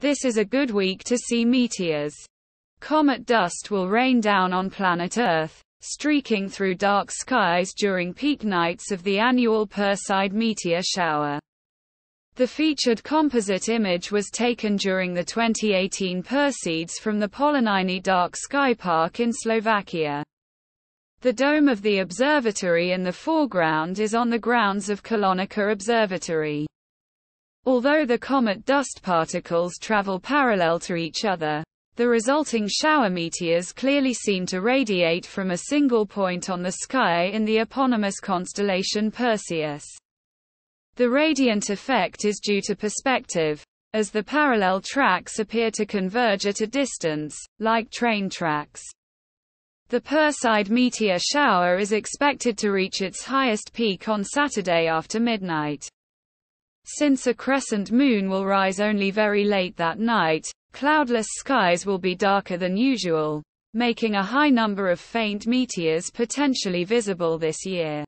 This is a good week to see meteors. Comet dust will rain down on planet Earth, streaking through dark skies during peak nights of the annual Perseid meteor shower. The featured composite image was taken during the 2018 Perseids from the Poloniny Dark Sky Park in Slovakia. The dome of the observatory in the foreground is on the grounds of Kolonica Observatory. Although the comet dust particles travel parallel to each other, the resulting shower meteors clearly seem to radiate from a single point on the sky in the eponymous constellation Perseus. The radiant effect is due to perspective, as the parallel tracks appear to converge at a distance, like train tracks. The Perseid meteor shower is expected to reach its highest peak on Saturday after midnight. Since a crescent moon will rise only very late that night, cloudless skies will be darker than usual, making a high number of faint meteors potentially visible this year.